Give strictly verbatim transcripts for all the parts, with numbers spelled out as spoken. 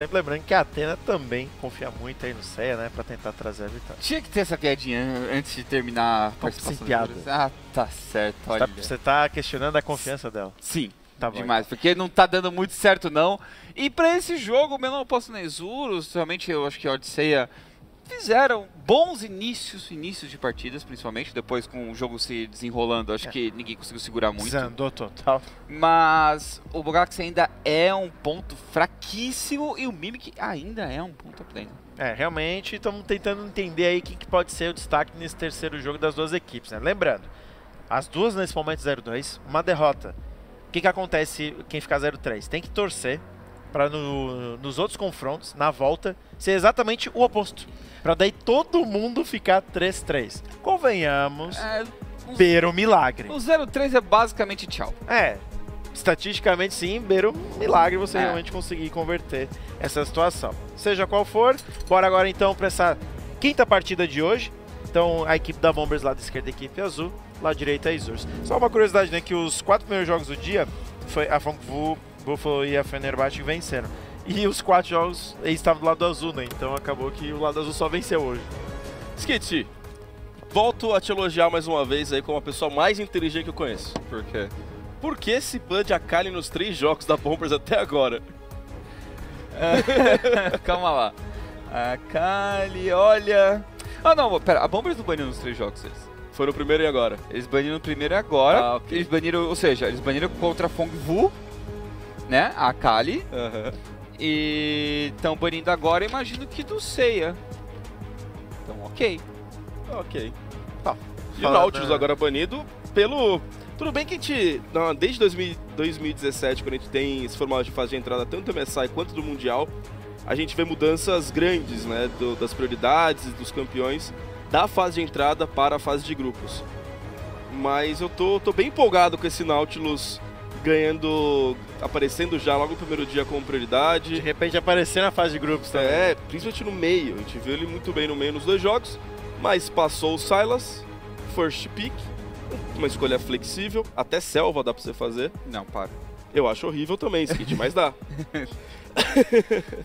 Sempre lembrando que a Athena também confia muito aí no Seiya, né, pra tentar trazer a vitória. Tinha que ter essa piadinha antes de terminar a participação. Sem piada. Ah, tá certo, olha. Você tá, você tá questionando a confiança dela. Sim, tá bom. Demais, porque não tá dando muito certo não. E pra esse jogo, o menor aposto na Isurus, realmente eu acho que a Odisseia fizeram bons inícios, inícios de partidas, principalmente, depois com o jogo se desenrolando, acho é. que ninguém conseguiu segurar muito. Desandou total. Mas o Bugax ainda é um ponto fraquíssimo e o Mimic ainda é um ponto pleno. É, realmente estamos tentando entender aí quem que pode ser o destaque nesse terceiro jogo das duas equipes, né? Lembrando, as duas nesse momento zero dois, uma derrota. O que que acontece quem ficar zero três? Tem que torcer para no, nos outros confrontos, na volta, ser exatamente o oposto. Pra daí todo mundo ficar três três. Convenhamos, é, um, beira o milagre. O zero três é basicamente tchau. É, estatisticamente sim, beira o milagre você é. realmente conseguir converter essa situação. Seja qual for, bora agora então pra essa quinta partida de hoje. Então a equipe da Bombers, lado esquerdo, a equipe azul, lado direito a Isurus. Só uma curiosidade, né, que os quatro primeiros jogos do dia, foi a Fung Vu, Buffalo e a Fenerbahçe venceram. E os quatro jogos, eles estavam do lado azul, né? Então acabou que o lado azul só venceu hoje. Skitty, volto a te elogiar mais uma vez aí como a pessoa mais inteligente que eu conheço. Por quê? Por que esse ban de Akali nos três jogos da Bombers até agora? É, calma lá. Akali, olha... Ah não, pera, a Bombers não baniu nos três jogos eles. Foi no primeiro e agora? Eles baniram no primeiro e agora. Ah, okay. Eles baniram, ou seja, eles baniram contra a Fung Vu, né? A Akali. Aham. Uhum. E estão banindo agora, imagino que do Seiya. Então, ok. Ok. Tá. E o Nautilus agora banido pelo... Tudo bem que a gente, não, desde dois mil, dois mil e dezessete, quando a gente tem esse formato de fase de entrada, tanto do M S I quanto do Mundial, a gente vê mudanças grandes, né? Do, das prioridades, dos campeões, da fase de entrada para a fase de grupos. Mas eu tô, tô bem empolgado com esse Nautilus... ganhando, aparecendo já logo no primeiro dia como prioridade. De repente aparecer na fase de grupos também. É, principalmente no meio. A gente viu ele muito bem no meio nos dois jogos, mas passou o Sylas, first pick, uma escolha flexível, até selva dá pra você fazer. Não, para. Eu acho horrível também, Skid, mas dá.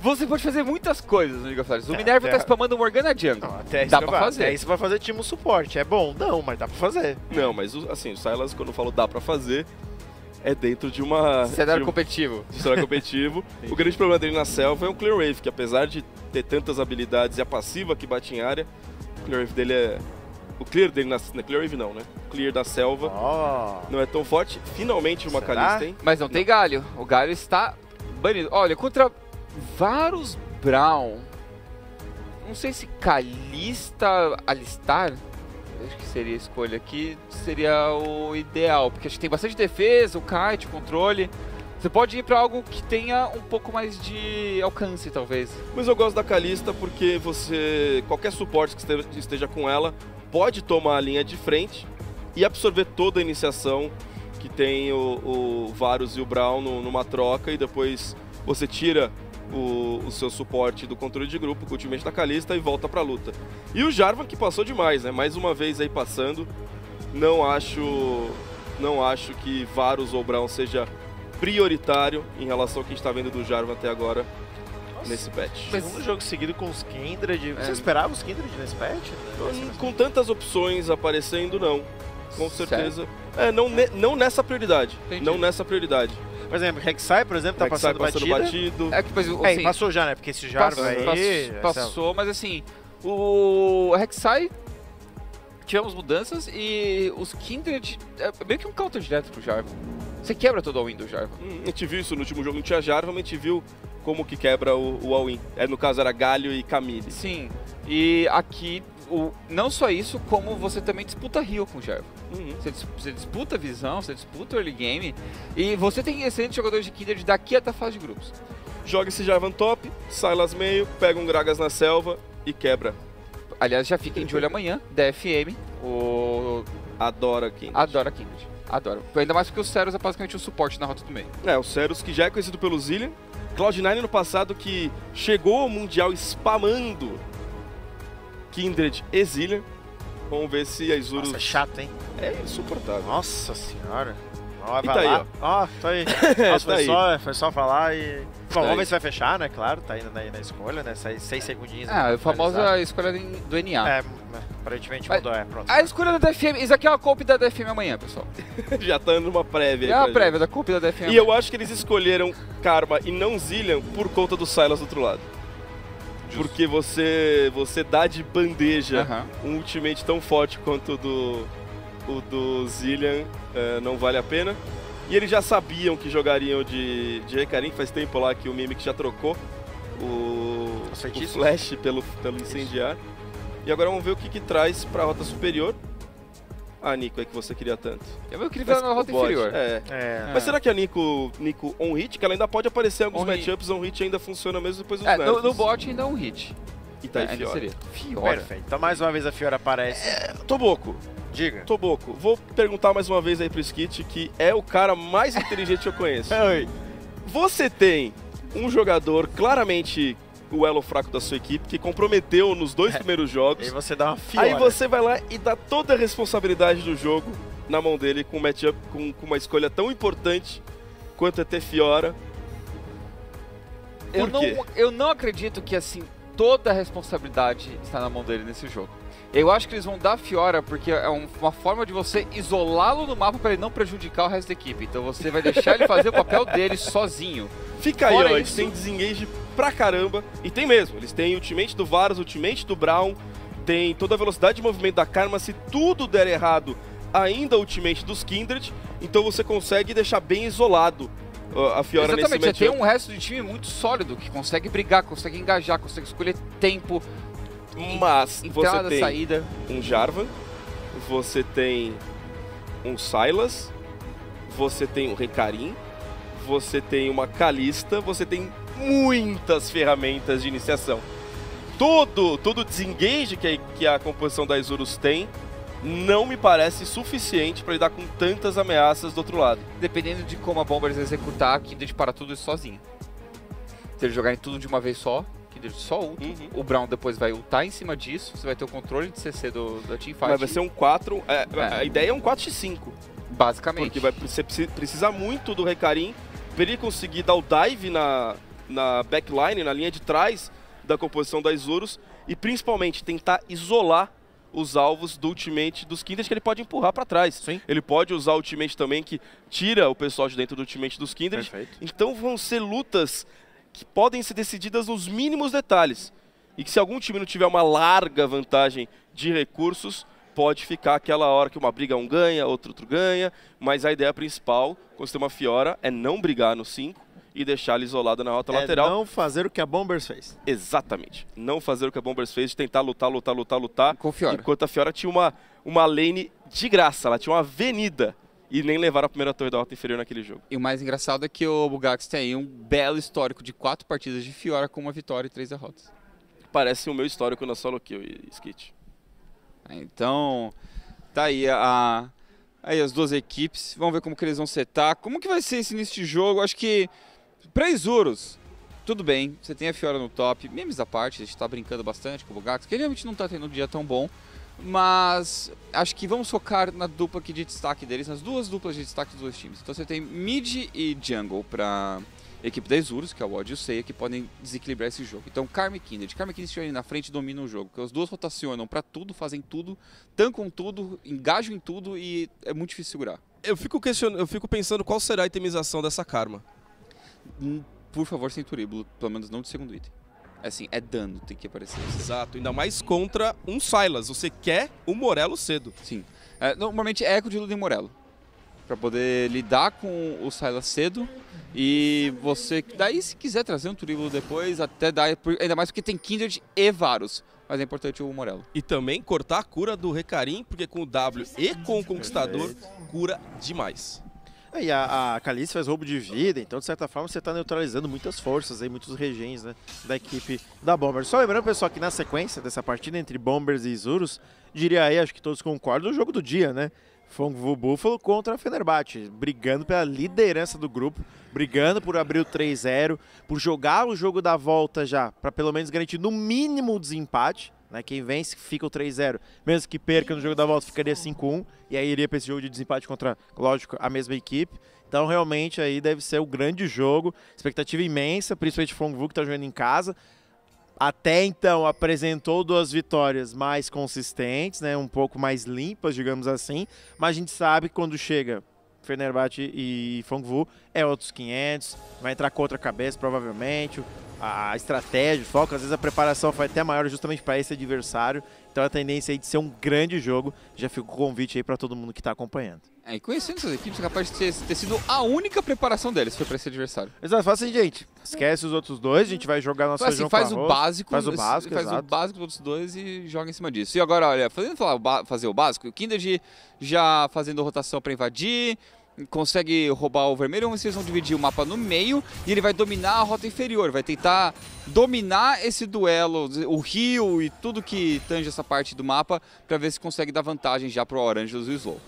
Você pode fazer muitas coisas no League of Legends. O Minerva tá spamando o Morgana Jungle. Não, até dá pra vai, fazer. Até isso vai fazer time suporte. É bom? Não, mas dá pra fazer. Não, mas assim, o Sylas, quando eu falo dá pra fazer... É dentro de uma... cenário competitivo. De cenário competitivo. O grande problema dele na selva é o Clear Wave, que apesar de ter tantas habilidades e a passiva que bate em área, o Clear Wave dele é... O Clear dele na... Clear Wave não, né? O Clear da selva oh. não é tão forte. Finalmente uma Kalista, hein? Mas não, não tem Galio. O Galio está banido. Olha, contra Varus, Braum... Não sei se Kalista... Alistar... Acho que seria a escolha aqui, seria o ideal, porque a gente tem bastante defesa, o kite, o controle. Você pode ir para algo que tenha um pouco mais de alcance, talvez. Mas eu gosto da Kalista porque você, qualquer suporte que esteja com ela, pode tomar a linha de frente e absorver toda a iniciação que tem o, o Varus e o Braum numa troca e depois você tira... O, o seu suporte do controle de grupo com o ultimate da Kalista e volta pra luta. E o Jarvan que passou demais, né? Mais uma vez aí passando. Não acho, não acho que Varus ou Braum seja prioritário em relação ao que a gente tá vendo do Jarvan até agora. Nossa, nesse patch. Segundo jogo seguido com os Kindred. É. Você esperava os Kindred nesse patch? Né? Com, com tantas opções aparecendo, não. Com certeza. É, não, ne, não nessa prioridade. Entendi. Não nessa prioridade. Por exemplo, Rek'Sai, por exemplo, tá Rek'Sai passando, passando batido. É, que, pois, assim, é, passou já, né? Porque esse Jarvan aí... Passou, passou, mas assim, o Rek'Sai, tivemos mudanças e os Kindred... É meio que um counter direto pro Jarvan. Você quebra todo o all-in do Jarvan. Hum, a gente viu isso no último jogo, não tinha Jarvan, mas a gente viu como que quebra o, o all-in. É, no caso era Galio e Camille. Sim, e aqui... O, não só isso, como você também disputa Rio com o Jarvan. Uhum. Você, você disputa visão, você disputa early game. E você tem excelentes jogadores de Kindred daqui até a fase de grupos. Joga esse Jarvan top, Sylas meio, pega um Gragas na selva e quebra. Aliás, já fiquem de olho amanhã, D F M. O... Adora Kindred. Adora Kindred. Adora. Ainda mais porque o Sylas é basicamente o suporte na rota do meio. É, o Sylas que já é conhecido pelo Zilean. Cloud nine no passado que chegou ao Mundial spamando Kindred e Zilean. Vamos ver se a Isurus... Nossa, é chato, hein? É insuportável. Nossa senhora. Ó, vai e tá lá. Aí, ó. Ó, tá aí. Nossa, é, tá foi, aí. Só, foi só falar e... Bom, vamos ver se vai fechar, né? Claro, tá indo na, na escolha, né? Sai seis segundinhos. Ah, a famosa escolha do N A. É, aparentemente mudou, mas, é, pronto. A escolha da D F M, isso aqui é uma copy da D F M amanhã, pessoal. Já tá indo uma prévia. É uma prévia da copy da D F M. E eu acho que eles escolheram Karma e não Zilean por conta do Sylas do outro lado. Justo. Porque você, você dá de bandeja uh-huh. um ultimate tão forte quanto do, o do Zilean, uh, não vale a pena. E eles já sabiam que jogariam de, de Recarim, faz tempo lá que o Mimic já trocou o, o Flash pelo, pelo incendiar. E agora vamos ver o que, que traz para a rota superior. Ah, Nico, é que você queria tanto. Eu queria ver na rota inferior. É. É. Mas será que a Nico, Nico on-hit, que ela ainda pode aparecer em alguns matchups, on-hit ainda funciona mesmo depois dos é, nerfs. No, no bot ainda on-hit. E tá aí é, Fiora. Fiora. Perfeito. Então mais uma vez a Fiora aparece. É, Toboco. Diga. Toboco, vou perguntar mais uma vez aí pro Skit, que é o cara mais inteligente que eu conheço. Oi. Você tem um jogador claramente o elo fraco da sua equipe, que comprometeu nos dois é. primeiros jogos. Aí você dá uma Fiora. Aí você vai lá e dá toda a responsabilidade do jogo na mão dele, com um matchup, com, com uma escolha tão importante quanto é ter Fiora. Por eu, não, eu não acredito que assim toda a responsabilidade está na mão dele nesse jogo. Eu acho que eles vão dar Fiora porque é uma forma de você isolá-lo no mapa para ele não prejudicar o resto da equipe. Então você vai deixar ele fazer o papel dele sozinho. Fica aí, ó, isso... eles têm desengage pra caramba. E tem mesmo, eles têm ultimate do Varus, ultimate do Braum, tem toda a velocidade de movimento da Karma. Se tudo der errado, ainda ultimate dos Kindred. Então você consegue deixar bem isolado a Fiora. Exatamente, nesse matchup. Você tem um resto de time muito sólido, que consegue brigar, consegue engajar, consegue escolher tempo. Mas entrada, você tem saída. um Jarvan, você tem um Sylas, você tem um Recarim, você tem uma Kalista, você tem muitas ferramentas de iniciação. Todo, todo desengage que a, que a composição da Isurus tem não me parece suficiente para lidar com tantas ameaças do outro lado. Dependendo de como a Bombers executar, a Kindred para tudo isso sozinha. Se ele jogar em tudo de uma vez só... só ult, uhum. o Braum depois vai ultar em cima disso, você vai ter o controle de C C do, da teamfight. Mas vai ser um quatro, é, é. a ideia é um quatro por cinco. Basicamente. Porque vai, você precisa muito do Recarim para ele conseguir dar o dive na, na backline, na linha de trás da composição da Isurus e principalmente tentar isolar os alvos do ultimate dos Kindred, que ele pode empurrar para trás. Sim. Ele pode usar o ultimate também que tira o pessoal de dentro do ultimate dos Kindred. Perfeito. Então vão ser lutas que podem ser decididas nos mínimos detalhes. E que se algum time não tiver uma larga vantagem de recursos, pode ficar aquela hora que uma briga um ganha, outro outro ganha. Mas a ideia principal, quando você tem uma Fiora, é não brigar no cinco e deixar ele isolado na rota é lateral. Não fazer o que a Bombers fez. Exatamente. Não fazer o que a Bombers fez, de tentar lutar, lutar, lutar, lutar. Com Fiora. Enquanto a Fiora tinha uma, uma lane de graça, ela tinha uma avenida. E nem levaram a primeira torre da rota inferior naquele jogo. E o mais engraçado é que o Bugax tem aí um belo histórico de quatro partidas de Fiora com uma vitória e três derrotas. Parece o meu histórico na solo kill e skit. Então, tá aí, a, aí as duas equipes. Vamos ver como que eles vão setar. Como que vai ser esse início de jogo? Acho que pra Isurus, tudo bem. Você tem a Fiora no top. Memes à parte, a gente tá brincando bastante com o Bugax, que ele realmente não tá tendo um dia tão bom. Mas acho que vamos focar na dupla aqui de destaque deles, nas duas duplas de destaque dos dois times. Então você tem mid e jungle para a equipe da Isurus, que é o Odd e o Seiya, que podem desequilibrar esse jogo. Então Karma e Kindred. Karma e Kindred estão ali na frente e dominam o jogo, porque as duas rotacionam para tudo, fazem tudo, tancam tudo, engajam em tudo e é muito difícil segurar. Eu fico, question... Eu fico pensando qual será a itemização dessa Karma. Por favor, sem turíbulo, pelo menos não de segundo item. Assim, é dano, tem que aparecer. Exato, ainda mais contra um Sylas. Você quer o Morello cedo. Sim. É, normalmente é eco de Luden e Morello. Pra poder lidar com o Sylas cedo. E você, daí se quiser trazer um turíbulo depois, até dá. Ainda mais porque tem Kindred e Varus. Mas é importante o Morello. E também cortar a cura do Recarim, porque com o W e com o Conquistador, cura demais. E a, a Kalista faz roubo de vida, então de certa forma você está neutralizando muitas forças, aí, muitos regens, né, da equipe da Bombers. Só lembrando, pessoal, que na sequência dessa partida entre Bombers e Isurus, diria aí, acho que todos concordam, o jogo do dia, né? Fung Vu Buffalo contra a Fenerbahçe, brigando pela liderança do grupo, brigando por abrir o três zero, por jogar o jogo da volta já, para pelo menos garantir no mínimo o desempate, né? Quem vence fica o três zero, mesmo que perca no jogo da volta ficaria cinco um, e aí iria para esse jogo de desempate contra, lógico, a mesma equipe. Então realmente aí deve ser o grande jogo, expectativa imensa, principalmente Fung Vu que está jogando em casa. Até então apresentou duas vitórias mais consistentes, né, um pouco mais limpas, digamos assim, mas a gente sabe que quando chega Fenerbahçe e Fung Vu é outros quinhentos, vai entrar com outra cabeça provavelmente, a estratégia, o foco, às vezes a preparação foi até maior justamente para esse adversário, então a tendência aí de ser um grande jogo, já fica o convite aí para todo mundo que está acompanhando. É, e conhecendo essas equipes, é capaz de ter, ter sido a única preparação deles, foi para esse adversário. Exato, faz assim, gente, esquece os outros dois, a gente vai jogar nossa então, assim, faz com o arroz, básico, faz o básico, faz exato. o básico dos outros dois e joga em cima disso. E agora, olha, fazendo falar, fazer o básico, o Kindred já fazendo rotação para invadir, consegue roubar o vermelho, vocês vão dividir o mapa no meio e ele vai dominar a rota inferior, vai tentar dominar esse duelo, o rio e tudo que tange essa parte do mapa, para ver se consegue dar vantagem já para o Arangelos e o Slow.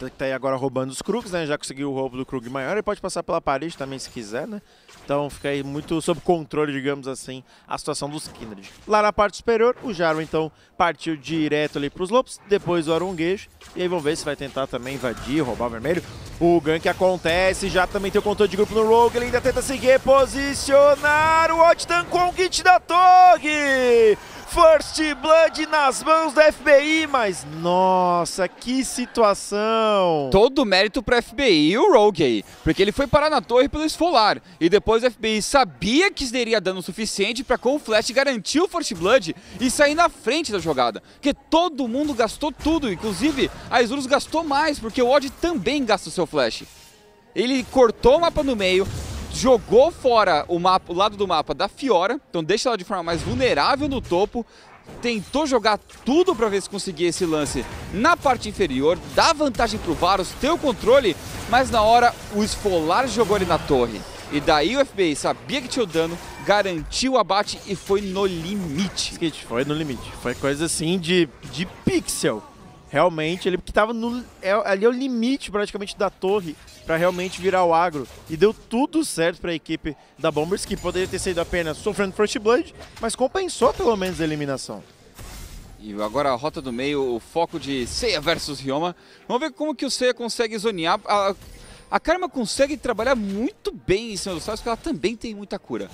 Que tá aí agora roubando os Krugs, né? Já conseguiu o roubo do Krug maior, ele pode passar pela parede também se quiser, né? Então fica aí muito sob controle, digamos assim, a situação dos Kindred. Lá na parte superior, o Jarvan então partiu direto ali pros Lopes, depois o Aranguejo, e aí vamos ver se vai tentar também invadir, roubar o vermelho. O gank acontece, já também tem o controle de grupo no Rogue, ele ainda tenta se reposicionar, o Odd tancou o kit da torre! First Blood nas mãos da F B I, mas nossa, que situação! Todo mérito para F B I e o Rogue aí, porque ele foi parar na torre pelo esfolar, e depois a F B I sabia que daria dano suficiente para com o flash garantir o First Blood e sair na frente da jogada, porque todo mundo gastou tudo, inclusive a Isurus gastou mais, porque o Odd também gasta o seu flash. Ele cortou o mapa no meio, jogou fora o, mapa, o lado do mapa da Fiora, então deixa ela de forma mais vulnerável no topo, tentou jogar tudo para ver se conseguia esse lance na parte inferior, dá vantagem para o Varus, ter o controle, mas na hora o esfolar jogou ele na torre. E daí o F B I sabia que tinha o dano, garantiu o abate e foi no limite. Skate, foi no limite, foi coisa assim de, de pixel. Realmente, ele que tava no, é, ali é o limite praticamente da torre para realmente virar o agro. E deu tudo certo para a equipe da Bombers, que poderia ter sido apenas sofrendo First Blood, mas compensou pelo menos a eliminação. E agora a rota do meio, o foco de Seiya versus Ryoma. Vamos ver como que o Seiya consegue zonear. A, a Karma consegue trabalhar muito bem em cima dos Sylas, porque ela também tem muita cura.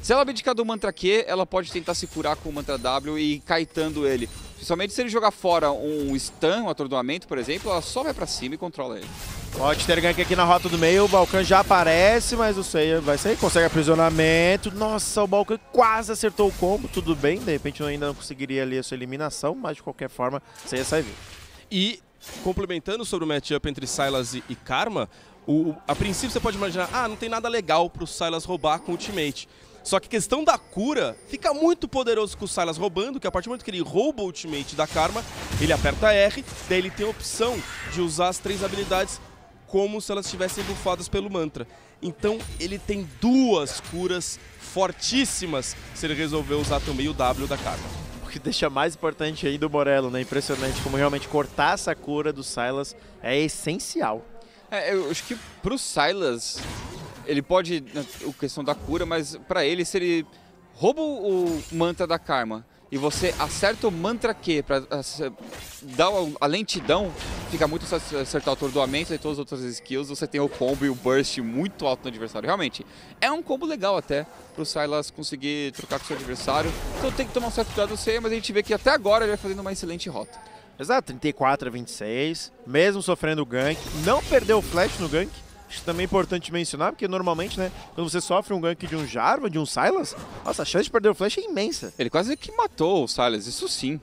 Se ela abdicar do Mantra Q, ela pode tentar se curar com o Mantra W e ir kaitando ele. Principalmente se ele jogar fora um stun, um atordoamento, por exemplo, ela só vai pra cima e controla ele. Pode ter gank aqui na rota do meio, o Balcão já aparece, mas o Seiya vai sair, consegue aprisionamento. Nossa, o Balcão quase acertou o combo, tudo bem, de repente ainda não conseguiria ali a sua eliminação, mas de qualquer forma, Seiya sai vivo. E, complementando sobre o matchup entre Sylas e Karma, o, a princípio você pode imaginar, ah, não tem nada legal pro Sylas roubar com o ultimate. Só que a questão da cura, fica muito poderoso com o Sylas roubando, que a partir do momento que ele rouba o ultimate da Karma, ele aperta R, daí ele tem a opção de usar as três habilidades como se elas estivessem bufadas pelo mantra. Então ele tem duas curas fortíssimas se ele resolver usar também o W da Karma. O que deixa mais importante aí do Morello, né? Impressionante como realmente cortar essa cura do Sylas é essencial. É, eu acho que pro Sylas... Ele pode, a questão da cura, mas pra ele, se ele rouba o mantra da Karma e você acerta o mantra Q pra dar a lentidão, fica muito fácil acertar o atordoamento e todas as outras skills, você tem o combo e o burst muito alto no adversário. Realmente, é um combo legal até pro Sylas conseguir trocar com o seu adversário. Então tem que tomar um certo cuidado, eu sei, mas a gente vê que até agora ele vai fazendo uma excelente rota. Exato, trinta e quatro a vinte e seis, mesmo sofrendo o gank, não perdeu o flash no gank. Acho também é importante mencionar, porque normalmente, né, quando você sofre um gank de um Jarvan, de um Sylas, nossa, a chance de perder o flash é imensa. Ele quase que matou o Sylas, isso sim.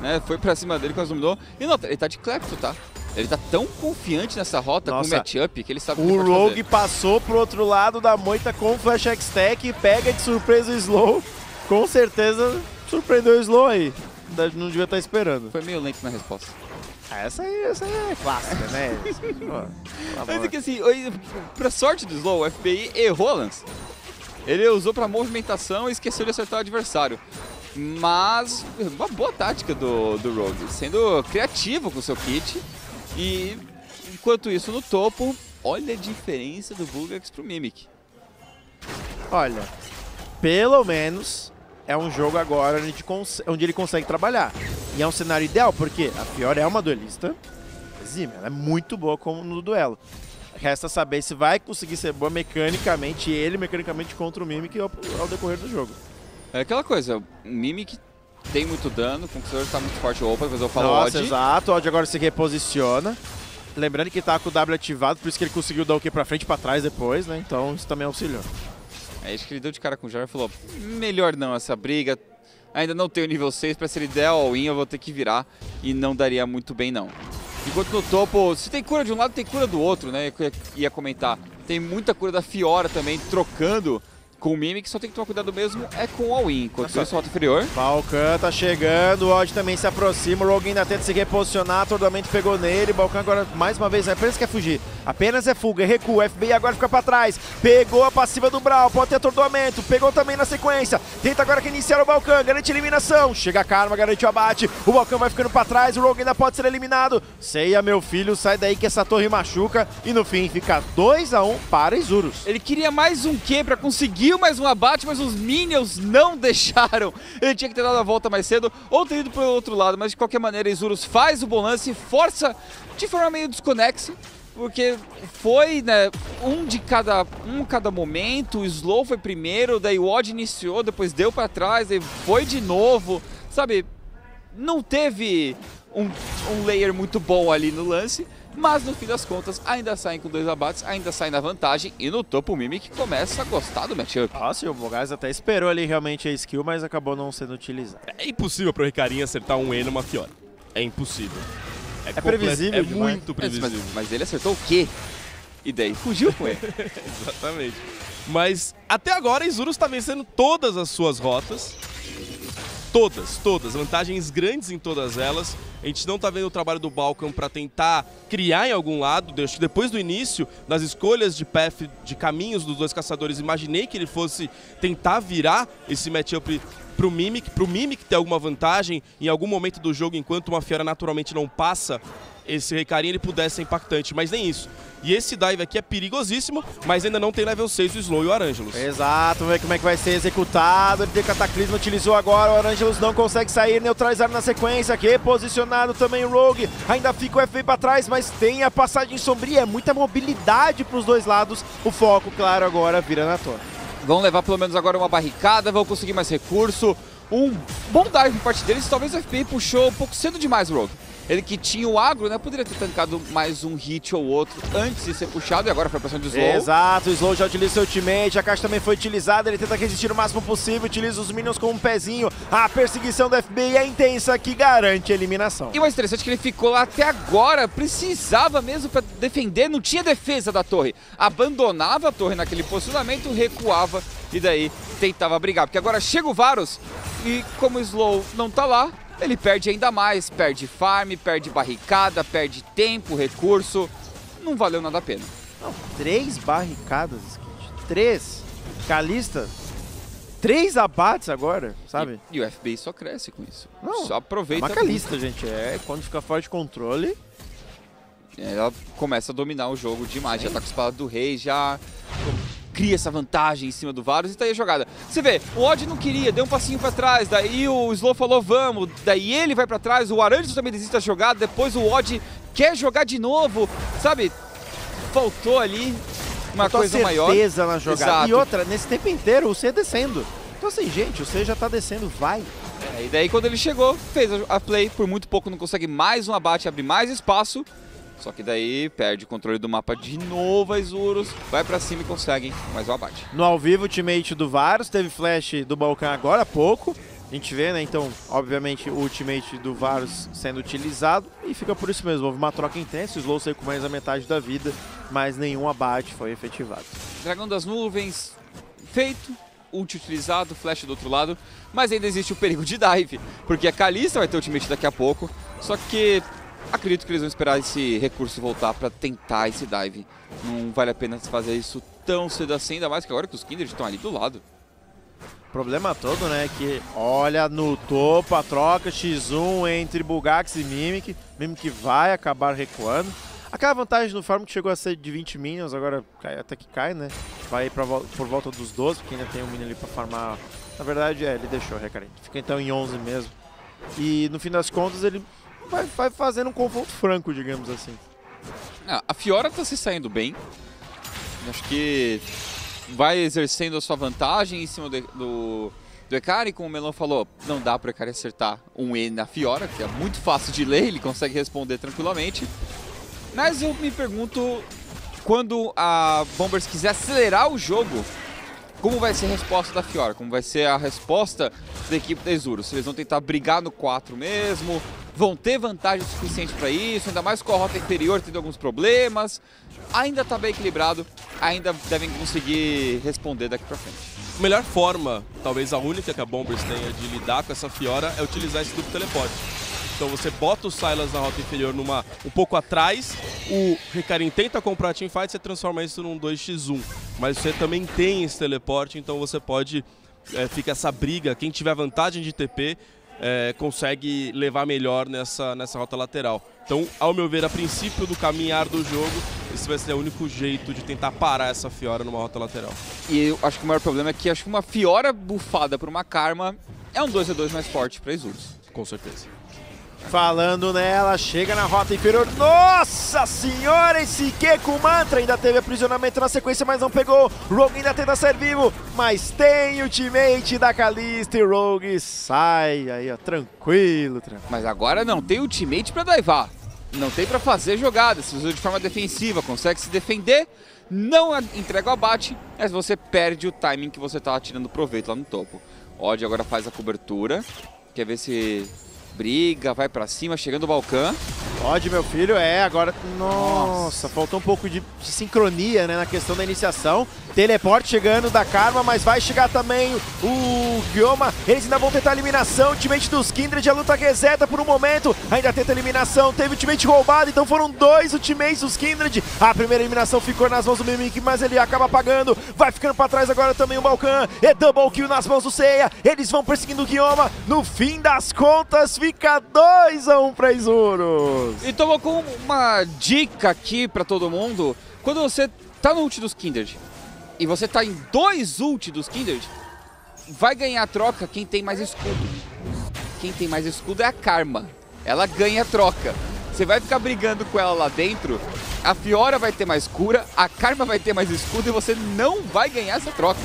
Né, foi pra cima dele, quase dominou. E nota, ele tá de Klepto, tá? Ele tá tão confiante nessa rota nossa, com o matchup que ele sabe o que ele pode fazer. O Rogue passou pro outro lado da moita com o Flash X-Tech e pega de surpresa o Slow. Com certeza surpreendeu o Slow aí. Não devia estar esperando. Foi meio lento na resposta. Essa aí, essa aí é clássica, né? Pô, mas é que assim, pra sorte do Slow, o F B I errou a lança. Ele usou pra movimentação e esqueceu de acertar o adversário. Mas uma boa tática do, do Rogue, sendo criativo com o seu kit e Enquanto isso, no topo, olha a diferença do Bugax pro Mimic. Olha, pelo menos é um jogo agora onde, onde ele consegue trabalhar. E é um cenário ideal, porque a Fiora é uma duelista. Ela é muito boa como no duelo. Resta saber se vai conseguir ser boa mecanicamente, ele mecanicamente contra o Mimic ao, ao decorrer do jogo. É aquela coisa, o Mimic tem muito dano, o Conquistador está muito forte, opa, depois eu falo Odd. Exato, o Odd agora se reposiciona. Lembrando que está com o W ativado, por isso que ele conseguiu dar o Q para frente e para trás depois, né? Então isso também auxiliou. É, acho que ele deu de cara com o Jarvan e falou, melhor não essa briga, ainda não tenho nível seis, para se ele der all-in eu vou ter que virar e não daria muito bem não. Enquanto no topo, se tem cura de um lado, tem cura do outro, né? Eu ia comentar. Tem muita cura da Fiora também, trocando com o Mimic, só tem que tomar cuidado mesmo, é com o all-in. Enquanto isso, falta inferior. Balcão tá chegando, o Odd também se aproxima, o Rogue ainda tenta se reposicionar, atordoamento pegou nele, Balcão agora mais uma vez, apenas quer fugir. Apenas é fuga, recua, o F B I agora fica pra trás, pegou a passiva do Braum, pode ter atordoamento, pegou também na sequência, tenta agora que iniciar o Balcão, garante eliminação, chega a Karma, garante o abate, o Balcão vai ficando pra trás, o Rogue ainda pode ser eliminado. Seiya, meu filho, sai daí que essa torre machuca, e no fim fica dois a um para Isurus. Ele queria mais um Q pra conseguir mais um abate, mas os Minions não deixaram. Ele tinha que ter dado a volta mais cedo ou ter ido para o outro lado, mas de qualquer maneira Isurus faz o bom lance, força de forma meio desconexa, porque foi, né, um de cada, um cada momento. O Slow foi primeiro, daí o Odd iniciou, depois deu para trás, daí foi de novo, sabe? Não teve um, um layer muito bom ali no lance. Mas no fim das contas, ainda saem com dois abates, ainda saem na vantagem. E no topo o Mimic começa a gostar do matchup. Nossa, e o Bugax até esperou ali realmente a skill, mas acabou não sendo utilizada. É impossível pro Recarim acertar um E numa Fiora. É impossível. É, é previsível, é demais. Muito previsível. Mas, mas, mas ele acertou o quê? E daí fugiu com ele. Exatamente. Mas até agora Isurus tá vencendo todas as suas rotas. Todas, todas. Vantagens grandes em todas elas. A gente não tá vendo o trabalho do Balcão para tentar criar em algum lado. Depois do início, nas escolhas de path, de caminhos dos dois caçadores, imaginei que ele fosse tentar virar esse matchup pro Mimic. Pro Mimic ter alguma vantagem em algum momento do jogo, enquanto uma Fiora naturalmente não passa esse Recarim, ele pudesse ser impactante, mas nem isso. E esse dive aqui é perigosíssimo, mas ainda não tem level seis o Slow e o Arangelos. Exato, vamos ver como é que vai ser executado. Ele tem Cataclisma, utilizou agora, o Arangelos não consegue sair, neutralizar na sequência aqui, posicionado também o Rogue. Ainda fica o F B para trás, mas tem a passagem sombria, muita mobilidade para os dois lados. O foco, claro, agora vira na torre. Vão levar pelo menos agora uma barricada, vão conseguir mais recurso. Um bom dive por parte deles, talvez o F B I puxou um pouco cedo demais o Rogue. Ele que tinha o agro, né? Poderia ter tankado mais um hit ou outro antes de ser puxado. E agora foi a pressão de Slow. Exato, o Slow já utiliza seu ultimate. A caixa também foi utilizada. Ele tenta resistir o máximo possível. Utiliza os Minions com um pezinho. A perseguição do F B I é intensa, que garante a eliminação. E o mais interessante é que ele ficou lá até agora. Precisava mesmo para defender. Não tinha defesa da torre. Abandonava a torre naquele posicionamento, recuava e daí tentava brigar. Porque agora chega o Varus e como o Slow não tá lá, ele perde ainda mais, perde farm, perde barricada, perde tempo, recurso. Não valeu nada a pena. Não, três barricadas, três Kalista, três abates agora, sabe? E, e o F B I só cresce com isso. Não, só aproveita. É uma Kalista, gente, é quando fica fora de controle. Ela começa a dominar o jogo demais, é. Já tá com a espada do rei, já cria essa vantagem em cima do Varus e tá aí a jogada. Você vê, o Odd não queria, deu um passinho pra trás, daí o Slow falou vamos, daí ele vai pra trás, o Arangelos também desiste da jogada, depois o Odd quer jogar de novo, sabe? Faltou ali uma Faltou coisa maior. Certeza na jogada. Exato. E outra, nesse tempo inteiro o C descendo. Então assim, gente, o C já tá descendo, vai. É, e daí quando ele chegou, fez a play, por muito pouco não consegue mais um abate, abre mais espaço. Só que daí perde o controle do mapa de novo, a Isurus vai pra cima e consegue mais um abate. No ao vivo, o teammate do Varus teve flash do Balcão agora há pouco. A gente vê, né? Então, obviamente, o ultimate do Varus sendo utilizado e fica por isso mesmo. Houve uma troca intensa, o Slow saiu com mais da metade da vida, mas nenhum abate foi efetivado. Dragão das Nuvens feito, ult utilizado, flash do outro lado, mas ainda existe o perigo de dive, porque a Kalista vai ter ultimate daqui a pouco, só que acredito que eles vão esperar esse recurso voltar para tentar esse dive. Não vale a pena fazer isso tão cedo assim, ainda mais que agora que os Kindred estão ali do lado. O problema todo, né, é que olha no topo a troca xis um entre Bugax e Mimic. Mimic vai acabar recuando. Aquela vantagem no farm que chegou a ser de vinte minions, agora cai, até que cai, né? Vai pra, por volta dos doze, porque ainda tem um minion ali pra farmar. Na verdade, é, ele deixou, Rek'Sai. Fica então em onze mesmo. E no fim das contas, ele vai, vai fazendo um confronto franco, digamos assim. Ah, a Fiora tá se saindo bem. Acho que vai exercendo a sua vantagem em cima do, do, do Rek'Sai. Como o Melon falou, não dá pro Rek'Sai acertar um E na Fiora, que é muito fácil de ler, ele consegue responder tranquilamente. Mas eu me pergunto, quando a Bombers quiser acelerar o jogo, como vai ser a resposta da Fiora? Como vai ser a resposta da equipe da Isurus? Se eles vão tentar brigar no quatro mesmo, vão ter vantagem suficiente para isso, ainda mais com a rota inferior tendo alguns problemas. Ainda tá bem equilibrado, ainda devem conseguir responder daqui para frente. A melhor forma, talvez a única que a Bombers tenha de lidar com essa Fiora, é utilizar esse duplo teleporte. Então você bota o Sylas na rota inferior numa, um pouco atrás, o Recarim tenta comprar a teamfight, você transforma isso num dois contra um. Mas você também tem esse teleporte, então você pode... É, fica essa briga, quem tiver vantagem de T P é, consegue levar melhor nessa, nessa rota lateral. Então, ao meu ver, a princípio do caminhar do jogo, esse vai ser o único jeito de tentar parar essa Fiora numa rota lateral. E eu acho que o maior problema é que acho que uma Fiora bufada por uma Karma é um dois a dois mais forte para Isurus. Com certeza. Falando nela, chega na rota inferior. Nossa senhora, esse Q com mantra. Ainda teve aprisionamento na sequência, mas não pegou. Rogue ainda tenta sair vivo, mas tem ultimate da Kalista e Rogue sai aí, ó, tranquilo, tranquilo. Mas agora não tem ultimate pra daivar. Não tem pra fazer jogada. Se usa de forma defensiva, consegue se defender, não entrega o abate, mas você perde o timing que você tá tirando proveito lá no topo. Odd agora faz a cobertura. Quer ver se... Briga, vai pra cima, chegando o Balcão. Pode, meu filho, é, agora... Nossa, Nossa. faltou um pouco de, de sincronia, né, na questão da iniciação. Teleporte chegando da Karma, mas vai chegar também o Ryoma. Eles ainda vão tentar a eliminação, ultimate dos Kindred, a luta reseta por um momento. Ainda tenta a eliminação, teve ultimate roubado, então foram dois ultimates dos Kindred. A primeira eliminação ficou nas mãos do Mimic, mas ele acaba apagando. Vai ficando pra trás agora também o Balcão. É double kill nas mãos do Seiya. Eles vão perseguindo o Ryoma. No fim das contas, fica dois a um pra Isurus. E tomou com uma dica aqui pra todo mundo. Quando você tá no ult dos Kindred e você tá em dois ult dos Kindred, vai ganhar a troca quem tem mais escudo. Quem tem mais escudo é a Karma. Ela ganha a troca. Você vai ficar brigando com ela lá dentro, a Fiora vai ter mais cura, a Karma vai ter mais escudo e você não vai ganhar essa troca.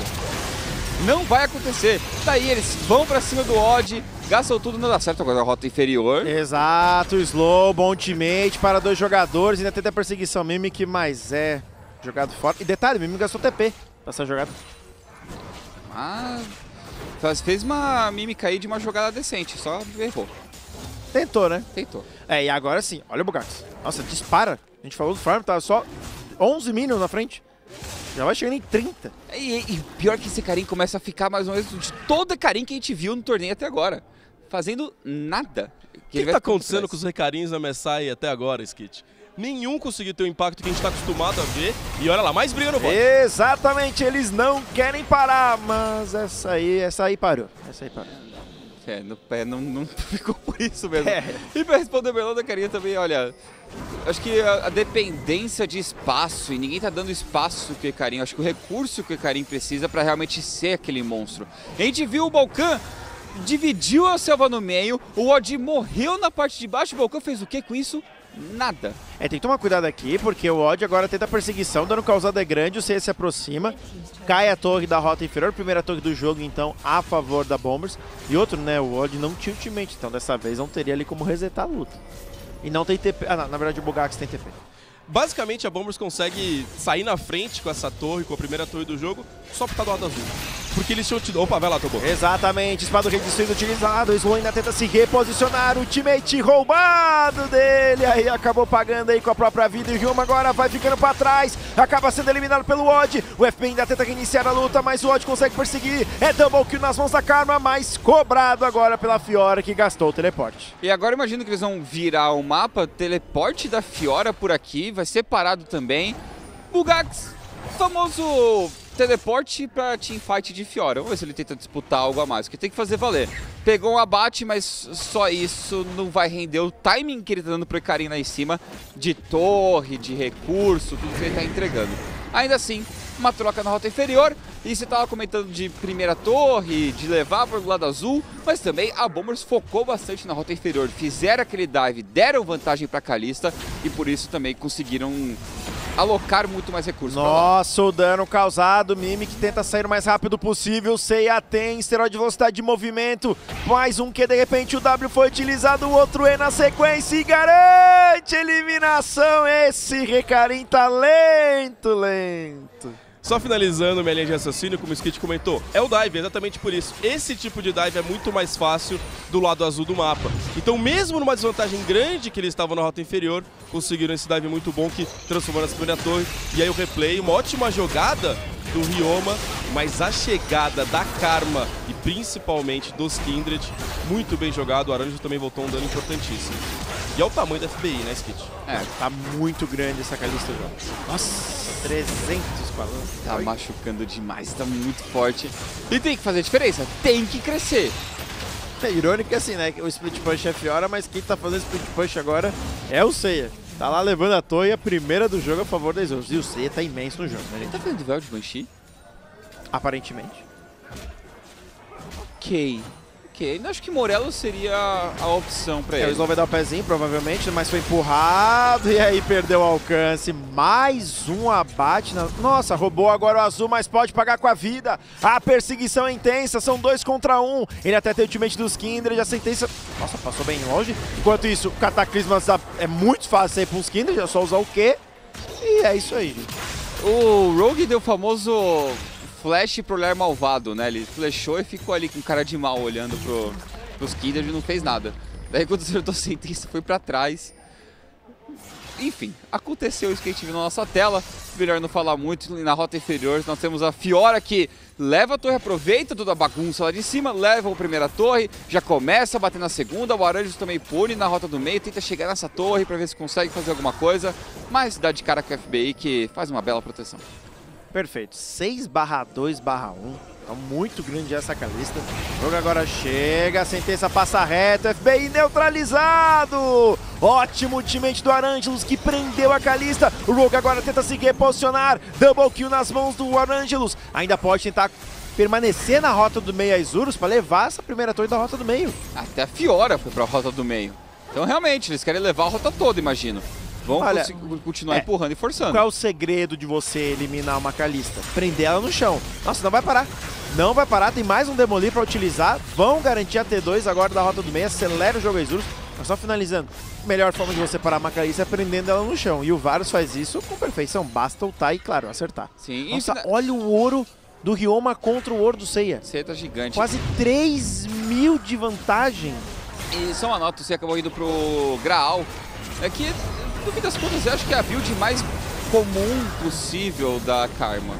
Não vai acontecer. Daí eles vão pra cima do Odd, gastam tudo, não dá certo agora a rota inferior. Exato, slow, bom ultimate para dois jogadores, ainda tenta a perseguição Mimic, mas é jogado fora. E detalhe, Mimic gastou T P pra essa jogada. Ah, fez uma mímica aí de uma jogada decente, só errou. Tentou, né? Tentou. É, e agora sim, olha o Bugax. Nossa, dispara. A gente falou do farm, tava só onze minions na frente. Já vai chegando em trinta. E, e pior que esse Karim começa a ficar mais ou menos de toda Karim que a gente viu no torneio até agora. Fazendo nada. O que, que, que tá acontecendo com os Recarins na Messai até agora, Skit? Nenhum conseguiu ter o impacto que a gente tá acostumado a ver. E olha lá, mais briga no bot. Exatamente, eles não querem parar, mas essa aí, essa aí parou. Essa aí parou. É, no pé não, não ficou por isso mesmo. É. E pra responder o Melão da Carinha também, olha, acho que a, a dependência de espaço, e ninguém tá dando espaço pro Recarim, acho que o recurso que o Recarim precisa pra realmente ser aquele monstro. A gente viu o Balcão, dividiu a selva no meio, o Odd morreu na parte de baixo, o Balcão fez o que com isso? Nada. É, tem que tomar cuidado aqui, porque o Odd agora tenta a perseguição, dando causada é grande, o Seiya se aproxima, cai a torre da rota inferior, primeira torre do jogo, então, a favor da Bombers. E outro, né, o Odd não tinha ultimate, então dessa vez não teria ali como resetar a luta. E não tem T P, ah, não, na verdade o Bugax tem T P. Basicamente, a Bombers consegue sair na frente com essa torre, com a primeira torre do jogo, só por causa do lado azul. Porque eles tinham... Opa, vai lá, Tobo. Exatamente, espada do rei de destruído utilizado, o Slow ainda tenta se reposicionar, o ultimate roubado dele, aí acabou pagando aí com a própria vida, e o Ryoma agora vai ficando pra trás, acaba sendo eliminado pelo Odd, o F B I ainda tenta reiniciar a luta, mas o Odd consegue perseguir, é double kill nas mãos da Karma, mas cobrado agora pela Fiora, que gastou o teleporte. E agora imagino que eles vão virar o mapa, teleporte da Fiora por aqui, vai ser parado também. Bugax, famoso teleporte pra teamfight de Fiora. Vamos ver se ele tenta disputar algo a mais, porque tem que fazer valer. Pegou um abate, mas só isso não vai render. O timing que ele tá dando pro Recarim lá em cima, de torre, de recurso, tudo que ele tá entregando. Ainda assim, uma troca na rota inferior. E você tava comentando de primeira torre, de levar para o lado azul, mas também a Bombers focou bastante na rota inferior. Fizeram aquele dive, deram vantagem pra Kalista e por isso também conseguiram alocar muito mais recursos. Nossa, o dano causado, Mimic tenta sair o mais rápido possível, Seiya tem esteroide de velocidade de movimento, mais um que de repente o W foi utilizado, o outro E na sequência e garante eliminação, esse Recarim tá lento, lento. Só finalizando minha linha de raciocínio, como o Skit comentou, é o dive, exatamente por isso. Esse tipo de dive é muito mais fácil do lado azul do mapa. Então, mesmo numa desvantagem grande que eles estavam na rota inferior, conseguiram esse dive muito bom que transformou na segunda torre. E aí o replay, uma ótima jogada do Ryoma, mas a chegada da Karma e principalmente dos Kindred, muito bem jogado. O Arangelos também voltou um dano importantíssimo. E olha o tamanho da F B I, né, Skit? É, tá muito grande essa Kalista já. Nossa, trezentos balanços. Tá Oi. machucando demais, tá muito forte. E tem que fazer a diferença, tem que crescer. É irônico que assim, né, o split push é Fiora, mas quem tá fazendo split push agora é o Seiya. Tá lá levando a toa e a primeira do jogo a favor da Isurus. E o Seiya tá imenso no jogo, né? Ele tá fazendo duelo de Banshee? Aparentemente. Ok. Ok. Acho que Morello seria a opção pra é, ele. O Slow vai dar o pezinho, provavelmente, mas foi empurrado e aí perdeu o alcance. Mais um abate. Na... Nossa, roubou agora o azul, mas pode pagar com a vida. A perseguição é intensa, são dois contra um. Ele até tem o ultimate dos Kindred, a sentença... Nossa, passou bem longe. Enquanto isso, o Cataclisma é muito fácil aí para os Kindred, é só usar o Q. E é isso aí. O Rogue deu o famoso... flash pro olhar malvado, né? Ele flechou e ficou ali com cara de mal olhando pro, pros Kindred e não fez nada. Daí quando acertou a sentença foi pra trás. Enfim, aconteceu isso que a gente viu na nossa tela. Melhor não falar muito. Na rota inferior nós temos a Fiora que leva a torre, aproveita toda a bagunça lá de cima, leva a primeira torre, já começa a bater na segunda. O Arangelos também pune na rota do meio, tenta chegar nessa torre pra ver se consegue fazer alguma coisa, mas dá de cara com a F B I que faz uma bela proteção. Perfeito, seis barra dois barra um, tá muito grande essa Kalista. O jogo agora chega, a sentença passa reto, F B I neutralizado! Ótimo ultimate do Arangelos que prendeu a Kalista. O Rogue agora tenta se reposicionar, double kill nas mãos do Arangelos. Ainda pode tentar permanecer na rota do meio a Isurus para levar essa primeira torre da rota do meio. Até a Fiora foi para a rota do meio. Então realmente, eles querem levar a rota toda, imagino. Vão Olha, continuar é, empurrando e forçando. Qual é o segredo de você eliminar uma Kalista? Prender ela no chão. Nossa, não vai parar. Não vai parar. Tem mais um Demolir para utilizar. Vão garantir a T dois agora da rota do meio. Acelera o jogo Isurus. Mas só finalizando. A melhor forma de você parar uma Kalista é prendendo ela no chão. E o Varus faz isso com perfeição. Basta ultar e, claro, acertar. Sim, Nossa, isso... olha o ouro do Ryoma contra o ouro do Seiya. Seiya tá gigante. Quase três mil de vantagem. E só uma nota, você acabou indo pro Graal. É que... No fim das contas, eu acho que é a build mais comum possível da Karma,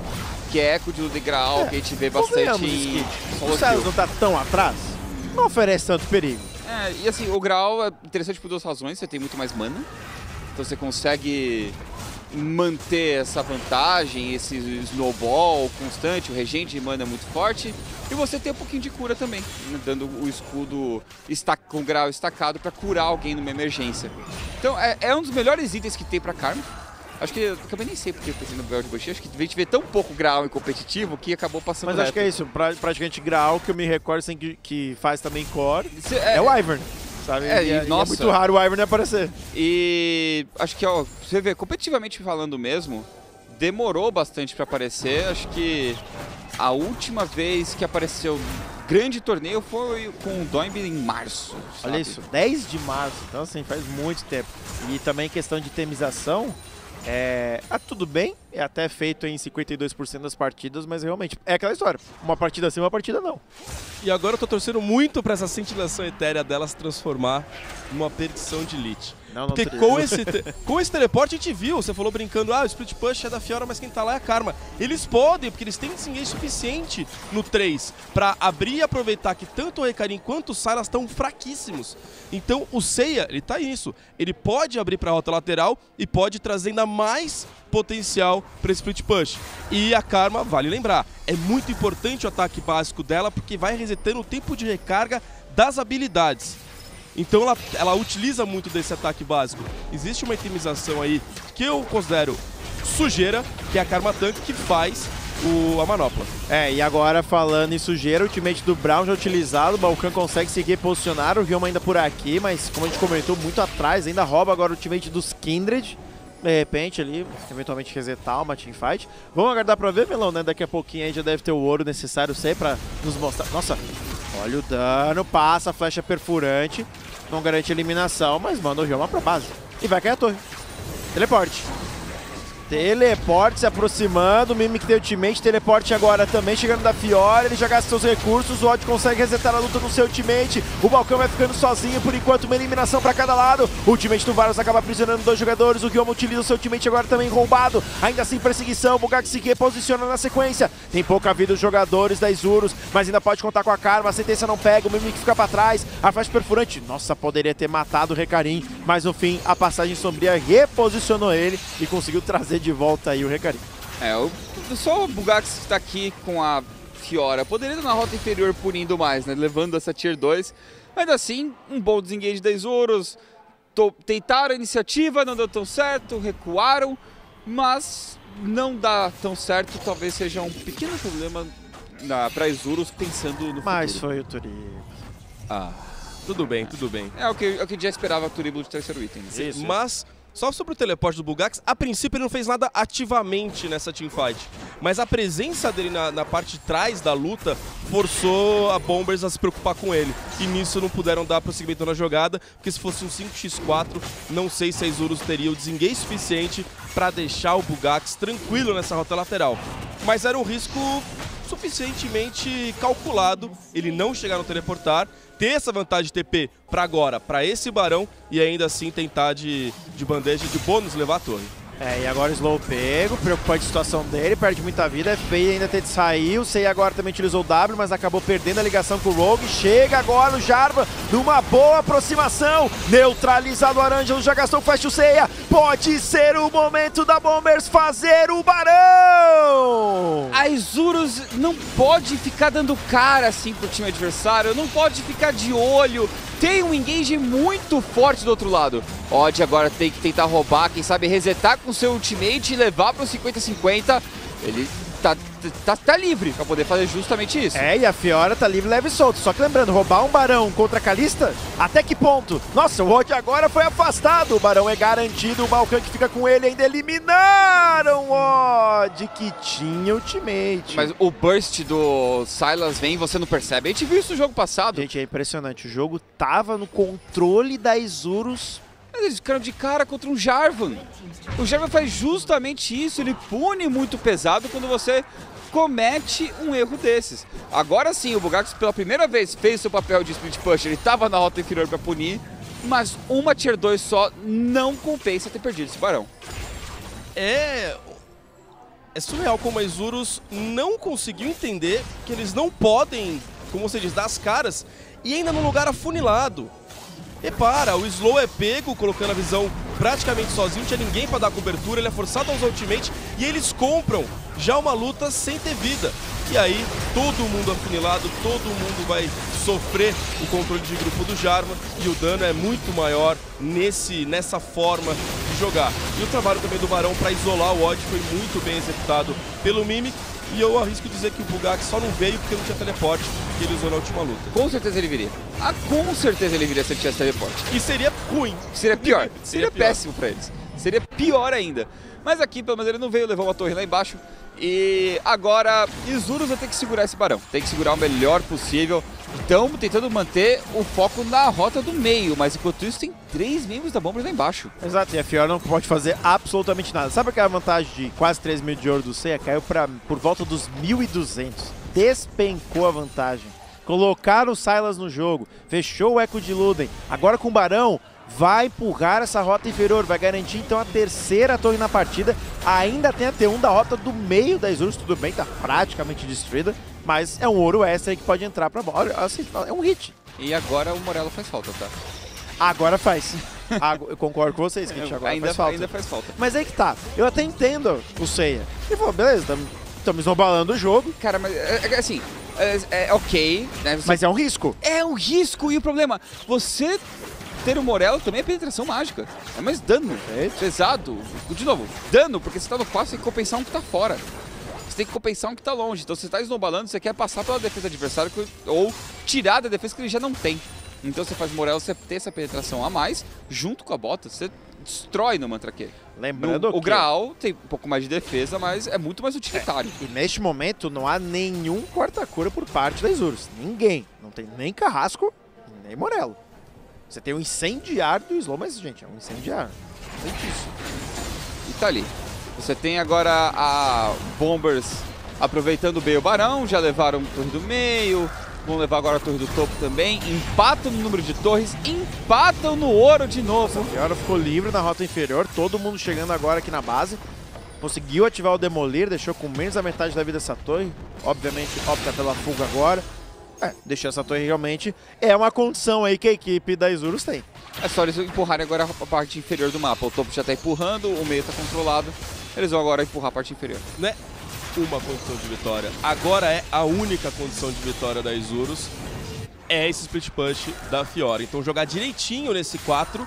que é eco de Luden Graal, é, que a gente vê bastante em... O Sylas não tá tão atrás, não oferece tanto perigo. É, e assim, o Graal é interessante por duas razões, você tem muito mais mana, então você consegue manter essa vantagem, esse snowball constante, o regente de mana é muito forte, e você tem um pouquinho de cura também, dando o escudo com o grau estacado para curar alguém numa emergência. Então é, é um dos melhores itens que tem para Karma. Acho que eu também nem sei porque eu pensei no Bell de Bush. Acho que a gente vê tão pouco Graal em competitivo que acabou passando. Mas reto. Acho que é isso, pra, praticamente Graal que eu me recordo assim, que, que faz também core. Cê, é, é o Ivern. Sabe? É, e, e, nossa, é muito raro o Ivern aparecer. E acho que, ó, você vê, competitivamente falando mesmo, demorou bastante para aparecer. Acho que a última vez que apareceu grande torneio foi com o Doimb em março. Sabe? Olha isso, dez de março. Então, assim, faz muito tempo. E também questão de temização. É, ah, tudo bem, é até feito em cinquenta e dois por cento das partidas, mas realmente é aquela história, uma partida sim, uma partida não. E agora eu tô torcendo muito pra essa cintilação etérea dela se transformar numa perdição de elite. Não, não Porque com esse, com esse teleporte a gente viu, você falou brincando, ah, o split push é da Fiora, mas quem tá lá é a Karma. Eles podem, porque eles têm desengage suficiente no três pra abrir e aproveitar que tanto o Recarim quanto o Sylas estão fraquíssimos. Então o Seiya, ele tá isso, ele pode abrir pra rota lateral e pode trazer ainda mais potencial pra esse split push. E a Karma, vale lembrar, é muito importante o ataque básico dela, porque vai resetando o tempo de recarga das habilidades. Então ela, ela utiliza muito desse ataque básico. Existe uma itemização aí que eu considero sujeira, que é a Karma Tank, que faz o, a manopla. É, e agora falando em sujeira, o ultimate do Braum já utilizado, o Balcão consegue se reposicionar, o Ryoma ainda por aqui, mas como a gente comentou, muito atrás, ainda rouba agora o ultimate dos Kindred. De repente ali, eventualmente resetar uma teamfight. Vamos aguardar pra ver, Melão, né? Daqui a pouquinho aí já deve ter o ouro necessário, sei, pra nos mostrar. Nossa, olha o dano, passa, flecha perfurante. Não garante eliminação, mas manda o Ryoma pra base. E vai cair a torre. Teleporte. Teleporte se aproximando, o Mimic tem ultimate, teleporte agora também chegando da Fiora, ele já gastou os recursos, o Odd consegue resetar a luta no seu ultimate, o Balcão vai ficando sozinho, por enquanto uma eliminação para cada lado, o ultimate do Varus acaba aprisionando dois jogadores, o Ryoma utiliza o seu ultimate agora também roubado, ainda assim perseguição, o Bugax se reposiciona na sequência, tem pouca vida os jogadores da Isurus, mas ainda pode contar com a Karma, a sentença não pega, o Mimic fica para trás, a flash perfurante, nossa, poderia ter matado o Recarim, mas no fim a passagem sombria reposicionou ele e conseguiu trazer de volta aí o Recarim. É, o, só o Bugax que tá aqui com a Fiora. Poderia ir na rota inferior punindo mais, né? Levando essa tier dois. Ainda assim, um bom desengage da Isurus. Tentaram a iniciativa, não deu tão certo, recuaram, mas não dá tão certo. Talvez seja um pequeno problema na, pra Isurus pensando no futuro. Mas foi o Turibo. Ah, tudo bem, tudo bem. É o que, é o que já esperava o Turibo de terceiro item. Né? Isso, mas... Só sobre o teleporte do Bugax, a princípio ele não fez nada ativamente nessa teamfight, mas a presença dele na, na parte de trás da luta forçou a Bombers a se preocupar com ele. E nisso não puderam dar prosseguimento na jogada, porque se fosse um cinco contra quatro, não sei se a Isurus teria o desengage suficiente para deixar o Bugax tranquilo nessa rota lateral. Mas era um risco suficientemente calculado, ele não chegar no teleportar, ter essa vantagem de T P para agora, para esse Barão, e ainda assim tentar de, de bandeja de bônus levar a torre. É, e agora o Slow pego, preocupante a situação dele, perde muita vida, F B I ainda tenta sair, o Seiya agora também utilizou o W, mas acabou perdendo a ligação com o Rogue, chega agora o Jarvan, numa boa aproximação, neutralizado o Arangelos, já gastou o flash o Seiya, pode ser o momento da Bombers fazer o Barão! A Isurus não pode ficar dando cara assim pro time adversário, não pode ficar de olho, tem um engage muito forte do outro lado. Odd agora tem que tentar roubar, quem sabe resetar com seu ultimate e levar para o cinquenta cinquenta. Ele tá, tá, tá livre para poder fazer justamente isso. É, e a Fiora tá livre, leve e solto. Só que lembrando, roubar um Barão contra a Kalista? Até que ponto? Nossa, o Odd agora foi afastado. O Barão é garantido, o Balcão que fica com ele ainda. Eliminaram o Odd, que tinha ultimate. Mas o burst do Sylas vem e você não percebe. A gente viu isso no jogo passado. Gente, é impressionante. O jogo tava no controle da Isurus. Eles ficaram de cara contra um Jarvan. O Jarvan faz justamente isso, ele pune muito pesado quando você comete um erro desses. Agora sim, o Bugax pela primeira vez fez seu papel de split push, ele estava na rota inferior para punir, mas uma tier dois só não compensa ter perdido esse Barão. É... é surreal como a Isurus não conseguiu entender que eles não podem, como você diz, dar as caras e ainda num lugar afunilado. Repara, o Slow é pego, colocando a visão praticamente sozinho, não tinha ninguém para dar cobertura, ele é forçado a usar ultimate e eles compram já uma luta sem ter vida. E aí, todo mundo afunilado, todo mundo vai sofrer o controle de grupo do Jarvan e o dano é muito maior nesse, nessa forma de jogar. E o trabalho também do Barão para isolar o Odd foi muito bem executado pelo Mimic. E eu arrisco dizer que o Bugax só não veio porque não tinha teleporte que ele usou na última luta. Com certeza ele viria. Ah, com certeza ele viria se ele tivesse teleporte. E seria ruim. Seria pior. Seria, seria pior. Péssimo pra eles. Seria pior ainda. Mas aqui, pelo menos, ele não veio, levou uma torre lá embaixo. E agora, Isurus vai ter que segurar esse Barão. Tem que segurar o melhor possível. Então, tentando manter o foco na rota do meio. Mas, enquanto isso, tem três membros da Bombers lá embaixo. Exato, e a Fiora não pode fazer absolutamente nada. Sabe aquela vantagem de quase três mil de ouro do Seiya? Caiu pra, por volta dos mil e duzentos. Despencou a vantagem. Colocaram o Sylas no jogo. Fechou o eco de Luden. Agora com o Barão... vai empurrar essa rota inferior, vai garantir então a terceira torre na partida. Ainda tem a T um da rota do meio da Isurus, tudo bem, tá praticamente destruída, mas é um ouro extra aí que pode entrar pra bola. É um hit. E agora o Morello faz falta, tá? Agora faz. Eu concordo com vocês, que agora ainda faz falta. Ainda faz falta. Mas aí que tá, eu até entendo o Seiya. Ele falou, beleza, estamos esnobalando o jogo. Cara, mas assim... É, é ok, né? Você... Mas é um risco. É um risco, e o problema, você ter o Morello também é penetração mágica. É mais dano, é pesado. De novo, dano, porque você tá no passo, você tem que compensar um que tá fora. Você tem que compensar um que tá longe. Então você tá esnobalando, você quer passar pela defesa adversária ou tirar da defesa que ele já não tem. Então você faz Morello, você ter essa penetração a mais, junto com a bota, você destrói no Mantraque. Lembrando no, o que... Graal tem um pouco mais de defesa, mas é muito mais utilitário. É. E neste momento não há nenhum corta-cura por parte da Isurus. Ninguém. Não tem nem Carrasco, nem Morello. Você tem um incendiário do Slow, mas, gente, é um incendiário. Não tem disso. E tá ali. Você tem agora a Bombers aproveitando bem o Barão. Já levaram a torre do meio. Vão levar agora a torre do topo também, empatam no número de torres, empatam no ouro de novo. Nossa, a Fiora ficou livre na rota inferior, todo mundo chegando agora aqui na base. Conseguiu ativar o Demolir, deixou com menos da metade da vida essa torre. Obviamente opta pela fuga agora. É, deixar essa torre realmente é uma condição aí que a equipe da Isurus tem. É só eles empurrarem agora a parte inferior do mapa. O topo já tá empurrando, o meio tá controlado. Eles vão agora empurrar a parte inferior. Né? Uma condição de vitória. Agora é a única condição de vitória da Isurus. É esse split push da Fiora. Então jogar direitinho nesse quatro.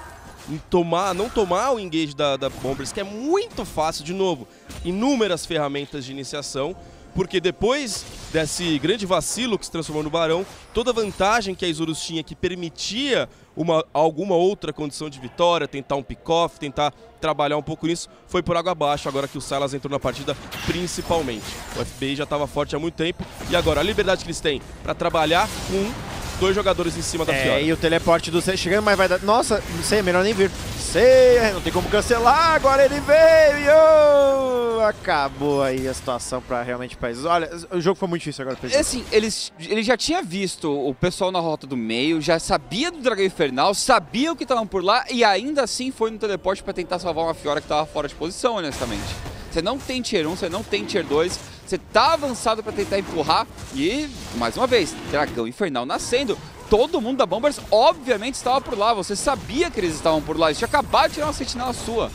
Tomar, não tomar o engage da, da Bombers, que é muito fácil. De novo, inúmeras ferramentas de iniciação. Porque depois desse grande vacilo que se transformou no Barão, toda a vantagem que a Isurus tinha que permitia uma, alguma outra condição de vitória, tentar um pick-off, tentar trabalhar um pouco nisso, foi por água abaixo agora que o Sylas entrou na partida principalmente. O F B I já estava forte há muito tempo e agora a liberdade que eles têm para trabalhar com dois jogadores em cima da Fiora. É, e o teleporte do Seiya chegando, mas vai dar... Nossa, não sei, é melhor nem vir. Seiya, não tem como cancelar, agora ele veio! Acabou aí a situação para realmente pra eles. Olha, o jogo foi muito difícil agora pra eles. Assim, eles, ele já tinha visto o pessoal na rota do meio, já sabia do Dragão Infernal, sabia o que estavam por lá e ainda assim foi no teleporte para tentar salvar uma Fiora que tava fora de posição, honestamente. Você não tem Tier um, você não tem Tier dois, você tá avançado para tentar empurrar e, mais uma vez, Dragão Infernal nascendo. Todo mundo da Bombers, obviamente, estava por lá. Você sabia que eles estavam por lá. Eles tinham acabado de tirar uma sentinela sua.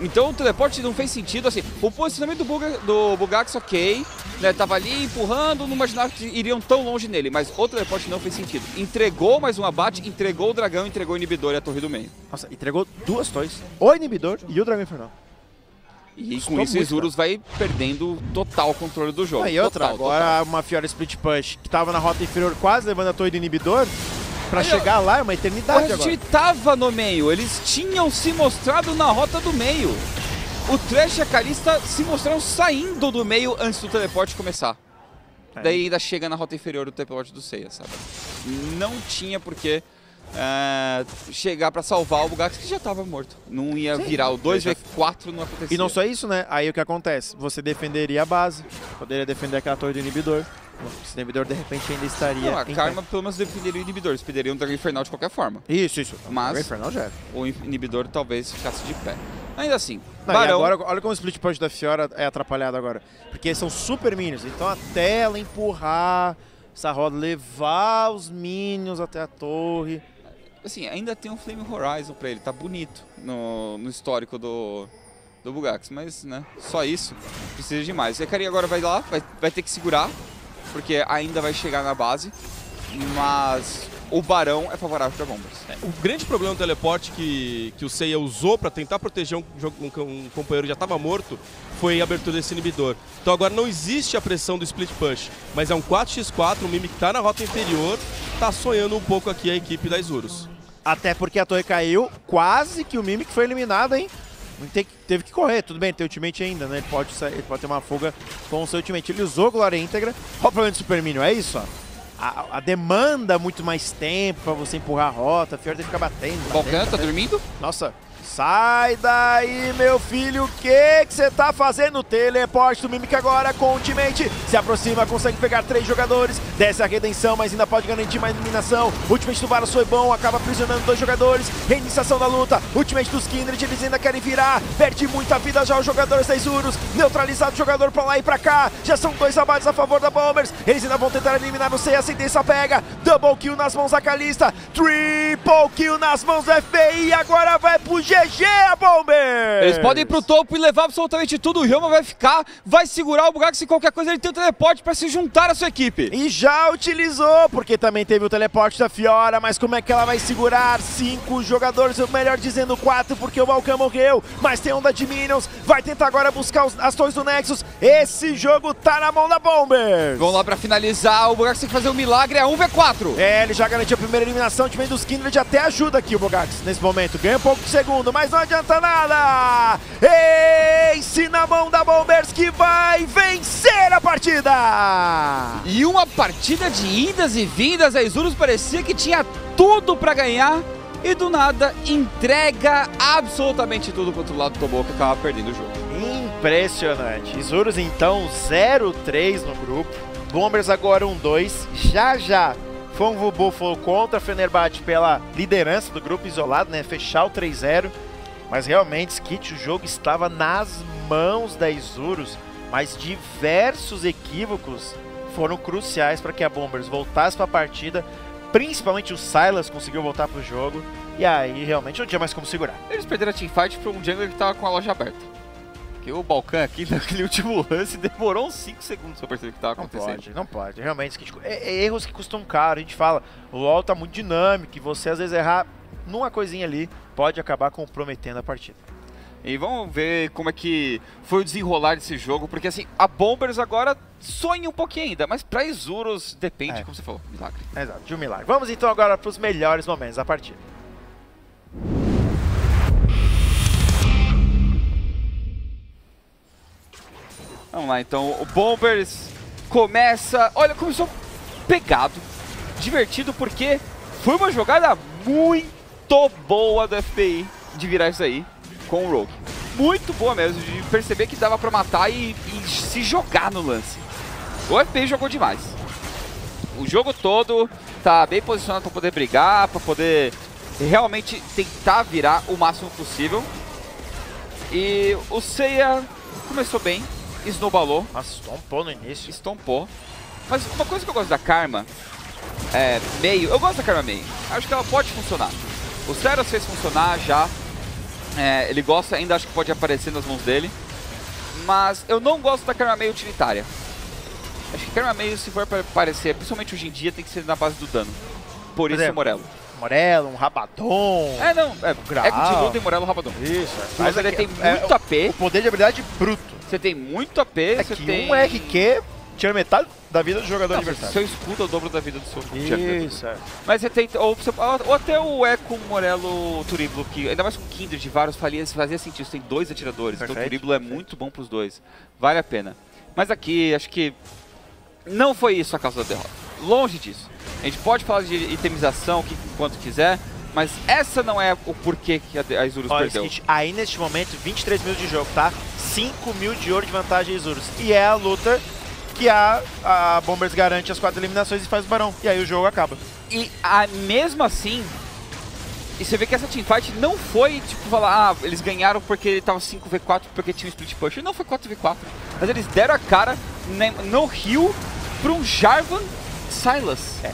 Então o teleporte não fez sentido, assim. O posicionamento do, Buga, do Bugax, ok, né, tava ali empurrando, não imaginava que iriam tão longe nele, mas o teleporte não fez sentido. Entregou mais um abate, entregou o dragão, entregou o inibidor e a torre do meio. Nossa, entregou duas torres, o inibidor e o Dragão Infernal. E com isso, Isurus vai perdendo total controle do jogo. Aí outra, total, agora total. Uma Fiora Split Punch que tava na rota inferior quase levando a torre do inibidor, pra aí, chegar lá é uma eternidade agora. A gente tava no meio, eles tinham se mostrado na rota do meio. O Thresh e a Kalista se mostraram saindo do meio antes do teleporte começar. É. Daí ainda chega na rota inferior do teleporte do Seiya, sabe? Não tinha porquê. Uh, chegar pra salvar o Bugax que já tava morto. Não ia Sim, virar o dois v quatro, não acontecia. E não só isso, né? Aí o que acontece? Você defenderia a base, poderia defender aquela torre do inibidor. Esse inibidor de repente ainda estaria. Não, a Karma pelo menos defenderia o inibidor, eles pediriam um Dragão Infernal de qualquer forma. Isso, isso. Mas o Dragão Infernal já era. O inibidor talvez ficasse de pé. Ainda assim, não, Barão... agora, olha como o split punch da Fiora é atrapalhado agora. Porque são super minions, então até ela empurrar essa roda, levar os minions até a torre. Assim, ainda tem um Flame Horizon pra ele, tá bonito no, no histórico do, do Bugax, mas, né, só isso, precisa de mais. O Recarim agora vai lá, vai, vai ter que segurar, porque ainda vai chegar na base, mas o Barão é favorável pra Bombers. É. O grande problema do teleporte que, que o Seiya usou pra tentar proteger um, um, um companheiro que já tava morto foi a abertura desse inibidor. Então agora não existe a pressão do Split Punch, mas é um quatro contra quatro, o Mimic tá na rota inferior, tá sonhando um pouco aqui a equipe da Isurus. Até porque a torre caiu, quase que o Mimic foi eliminado, hein? Teve, teve que correr, tudo bem, tem ultimate ainda, né? Ele pode, ele pode ter uma fuga com o seu ultimate. Ele usou a glória íntegra. Olha o problema do Super Minion, é isso, ó. A, a demanda muito mais tempo pra você empurrar a rota, a Fiora tem que ficar batendo. O Balcão tá, tá dormindo? Nossa, Sai daí, meu filho, o que que você tá fazendo? Teleporte do Mimic agora com o ultimate, se aproxima, consegue pegar três jogadores, desce a redenção, mas ainda pode garantir mais eliminação. Ultimate do Varus foi bom, acaba aprisionando dois jogadores, reiniciação da luta, ultimate dos Kindred, eles ainda querem virar, perde muita vida já os jogadores da Isurus, neutralizado o jogador pra lá e pra cá, já são dois abates a favor da Bombers, eles ainda vão tentar eliminar o Seiya, a sentença pega, double kill nas mãos da Kalista, triple kill nas mãos do F B I, agora vai pro G. G G a Bombers! Eles podem ir pro topo e levar absolutamente tudo. O Ryoma vai ficar, vai segurar o Bugax e qualquer coisa ele tem o teleporte pra se juntar à sua equipe. E já utilizou, porque também teve o teleporte da Fiora, mas como é que ela vai segurar? Cinco jogadores, ou melhor dizendo quatro, porque o Balcão morreu, mas tem onda de Minions, vai tentar agora buscar os, as torres do Nexus. Esse jogo tá na mão da Bombers! Vamos lá pra finalizar, o Bugax tem que fazer um milagre, é um contra quatro. É, ele já garantiu a primeira eliminação, o time dos Kindred até ajuda aqui o Bugax nesse momento, ganha um pouco de segundo, mas não adianta nada. Ace na mão da Bombers que vai vencer a partida. E uma partida de idas e vindas, a Isurus parecia que tinha tudo para ganhar e do nada entrega absolutamente tudo contra o lado do Tobo, que acaba perdendo o jogo. Impressionante. Isurus então zero três no grupo, Bombers agora um dois, já já Fung Vu foi contra a Fenerbahçe pela liderança do grupo isolado, né? Fechar o três zero. Mas realmente, Skit, o jogo estava nas mãos da Isurus, mas diversos equívocos foram cruciais para que a Bombers voltasse para a partida. Principalmente o Sylas conseguiu voltar para o jogo. E aí, realmente, não tinha mais como segurar. Eles perderam a teamfight para um jungler que estava com a loja aberta. O Balcão aqui naquele último lance demorou uns cinco segundos pra perceber o que tava acontecendo. Não pode, não pode. Realmente, erros que custam caro. A gente fala, o LoL tá muito dinâmico e você às vezes errar numa coisinha ali pode acabar comprometendo a partida. E vamos ver como é que foi o desenrolar desse jogo, porque assim, a Bombers agora sonha um pouquinho ainda, mas pra Isurus depende, é. como você falou, milagre. Exato, de um milagre. Vamos então agora pros melhores momentos da partida. Vamos lá, então, o Bombers começa, olha, começou pegado, divertido, porque foi uma jogada muito boa do F B I de virar isso aí com o Rogue. Muito boa mesmo, de perceber que dava pra matar e, e se jogar no lance. O F B I jogou demais. O jogo todo tá bem posicionado pra poder brigar, pra poder realmente tentar virar o máximo possível. E o Seiya começou bem. Snowballou. Nossa, estompou no início. Estompou. Mas uma coisa que eu gosto da Karma é meio... Eu gosto da Karma meio. Acho que ela pode funcionar. O Sylas fez funcionar já. É, ele gosta, ainda acho que pode aparecer nas mãos dele. Mas eu não gosto da Karma meio utilitária. Acho que Karma meio, se for para aparecer, principalmente hoje em dia, tem que ser na base do dano. Por, Por isso é Morello. Morello, um Rabadon. É, não. É, é de Luden, Morello, Rabadon. Isso. É. Mas ele tem é, muito A P. O poder de habilidade bruto. Você tem muito A P, é você que tem... um R Q tira metade da vida do jogador não, adversário. Seu escudo é o dobro da vida do seu adversário. Isso, é. Mas você tem... Ou, ou até o Eco, Morello, Turiblo, que ainda mais com o Kindred de Varus fazia sentido. Você tem dois atiradores, perfeito, então o Turiblo é perfeito. Muito bom pros dois. Vale a pena. Mas aqui, acho que não foi isso a causa da derrota. Longe disso. A gente pode falar de itemização que, enquanto quiser, mas essa não é o porquê que a Isurus olha, perdeu. Skit, aí neste momento, vinte e três mil de jogo, tá? cinco mil de ouro de vantagem a Isurus. E é a luta que a, a Bombers garante as quatro eliminações e faz o Barão. E aí o jogo acaba. E a, mesmo assim, e você vê que essa teamfight não foi tipo falar, ah, eles ganharam porque estavam cinco contra quatro porque tinha um split push. Não foi quatro contra quatro. Mas eles deram a cara no Rio para um Jarvan Sylas. É.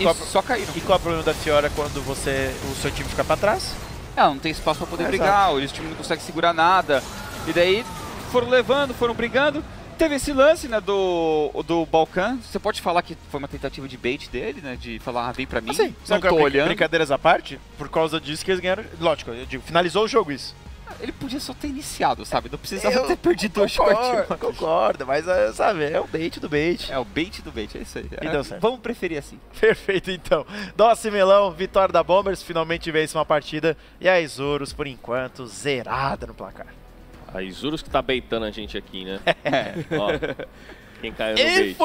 E, a, só e qual é o problema da Fiora quando você, o seu time fica pra trás? Ela não tem espaço pra poder é brigar, exato. Eles time não consegue segurar nada. E daí foram levando, foram brigando. Teve esse lance, né, do, do Balcão. Você pode falar que foi uma tentativa de bait dele, né? De falar, ah, vem pra mim, ah, sim. não, não tô olhando. Brincadeiras à parte, por causa disso que eles ganharam. Lógico, eu digo, finalizou o jogo isso. Ele podia só ter iniciado, sabe? Não precisava eu ter perdido dois partidos. Concordo, mas sabe, é o bait do bait. É o bait do bait, é isso aí. E é, deu certo. Vamos preferir assim. Perfeito, então. Doce Melão, vitória da Bombers, finalmente vence uma partida. E a Isurus, por enquanto, zerada no placar. A Isurus que tá baitando a gente aqui, né? É. Ó, quem caiu no bait.